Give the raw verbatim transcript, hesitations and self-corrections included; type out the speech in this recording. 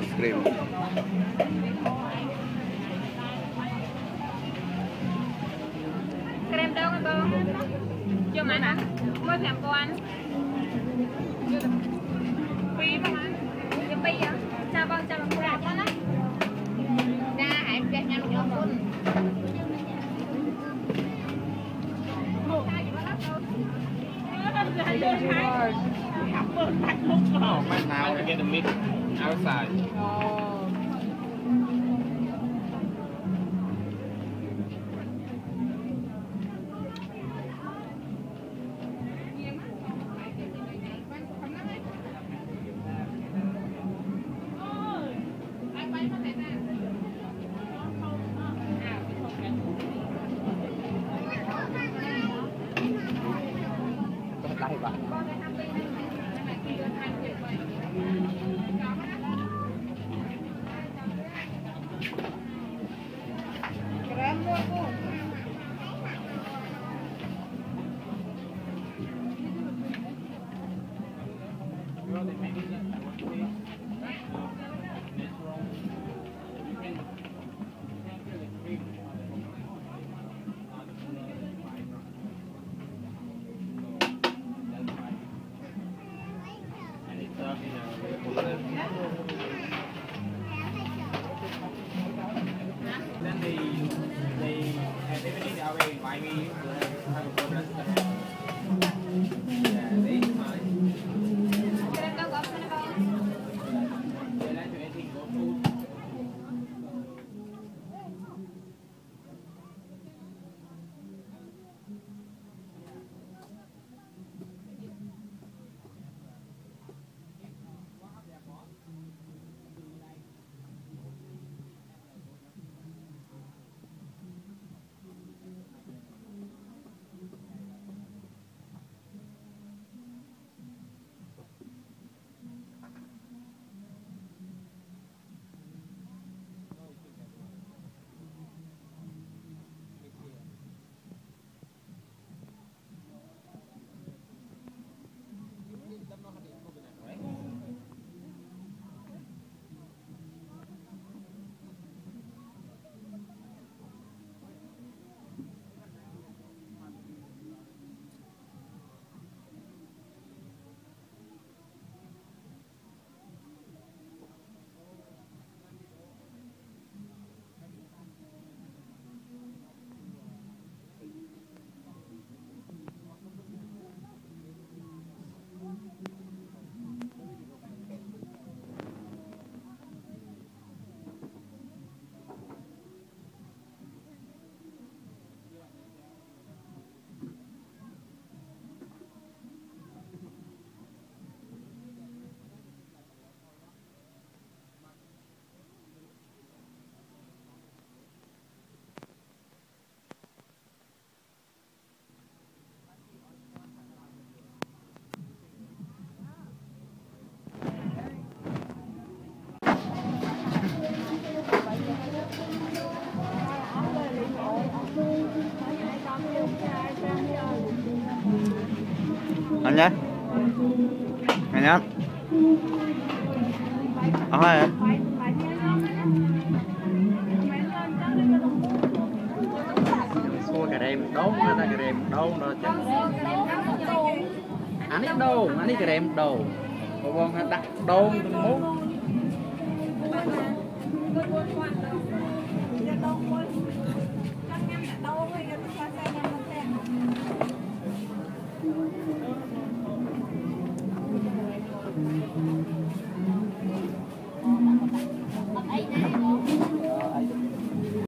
ice cream. Krem đâu anh bông? Chưa mà anh. Mua thèm cô anh. Free không anh? Chưa bây giờ. Sao bông cho cô ra con á? Ra hãy cho anh một con. Hãy subscribe cho kênh Ghiền Mì Gõ để không bỏ lỡ những video hấp dẫn. Anh nhé, anh nhé, anh ơi. Xua cà rem đốn người ta cà rem đốn rồi chứ. Anh ấy đốn, anh ấy cà rem đốn. Còn bọn đặt đốn từng mốt.